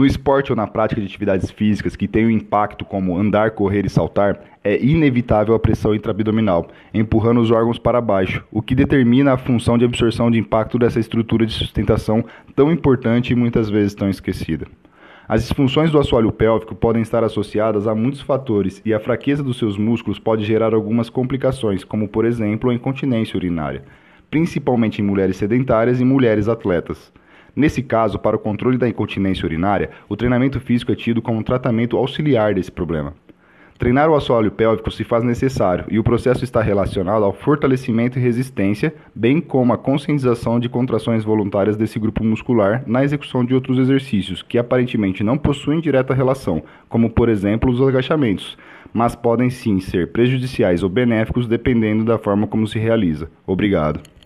No esporte ou na prática de atividades físicas que tenham impacto como andar, correr e saltar, é inevitável a pressão intraabdominal, empurrando os órgãos para baixo, o que determina a função de absorção de impacto dessa estrutura de sustentação tão importante e muitas vezes tão esquecida. As disfunções do assoalho pélvico podem estar associadas a muitos fatores e a fraqueza dos seus músculos pode gerar algumas complicações, como por exemplo a incontinência urinária, principalmente em mulheres sedentárias e mulheres atletas. Nesse caso, para o controle da incontinência urinária, o treinamento físico é tido como um tratamento auxiliar desse problema. Treinar o assoalho pélvico se faz necessário e o processo está relacionado ao fortalecimento e resistência, bem como a conscientização de contrações voluntárias desse grupo muscular na execução de outros exercícios que aparentemente não possuem direta relação, como por exemplo os agachamentos, mas podem sim ser prejudiciais ou benéficos dependendo da forma como se realiza. Obrigado.